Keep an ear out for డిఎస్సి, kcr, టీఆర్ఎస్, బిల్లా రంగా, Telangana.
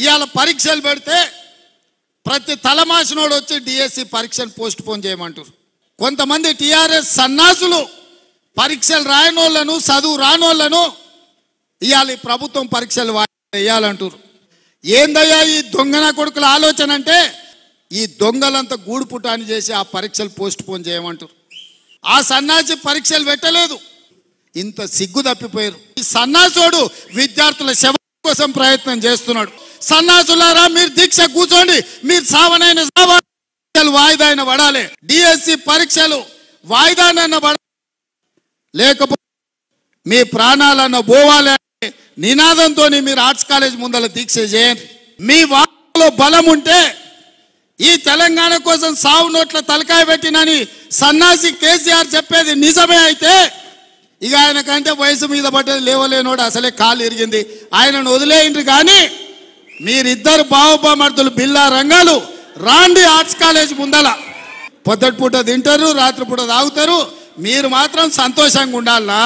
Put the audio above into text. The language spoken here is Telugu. ఇవాళ పరీక్షలు పెడితే ప్రతి తలమాసినోడు వచ్చి డిఎస్సి పరీక్షను పోస్ట్ పోన్ చేయమంటారు. కొంతమంది టీఆర్ఎస్ సన్నాసులు పరీక్షలు రాయనోళ్లను, చదువు రానోళ్లను ఇవాళ ఈ ప్రభుత్వం పరీక్షలు వేయాలంటారు. ఏందయ్యా ఈ దొంగన కొడుకుల ఆలోచన అంటే ఈ దొంగలంతా గూడు పుటాన్ని చేసి ఆ పరీక్షలు పోస్ట్ పోన్ చేయమంటారు. ఆ సన్నాసి పరీక్షలు పెట్టలేదు, ఇంత సిగ్గు తప్పిపోయారు. ఈ సన్నాసోడు విద్యార్థుల శవం కోసం ప్రయత్నం చేస్తున్నాడు. సన్నాసులారా, మీరు దీక్ష కూర్చోండి, మీరు సావనైన పరీక్షలు వాయిదా అయిన పడాలి, డిఎస్సి పరీక్షలు వాయిదానైనా పడాలి, లేకపోతే మీ ప్రాణాలన్న పోవాలి అనే నినాదంతో మీరు ఆర్ట్స్ కాలేజ్ ముందర దీక్ష చేయండి. మీ వాటిలో బలం ఉంటే ఈ తెలంగాణ కోసం సావు నోట్ల తలకాయ పెట్టినని సన్నాసి కేసీఆర్ చెప్పేది నిజమే అయితే ఇక ఆయన కంటే వయసు మీద పడ్డది లేవలేనోడు, అసలే కాలు ఇరిగింది, ఆయనను వదిలేయండి. కానీ మీరిద్దరు బావబామర్దులు బిల్లా రంగాలు రాండి ఆర్ట్స్ కాలేజ్ ముందల, పొద్దుటిపూట తింటారు, రాత్రిపూట తాగుతారు, మీరు మాత్రం సంతోషంగా ఉండాలనా?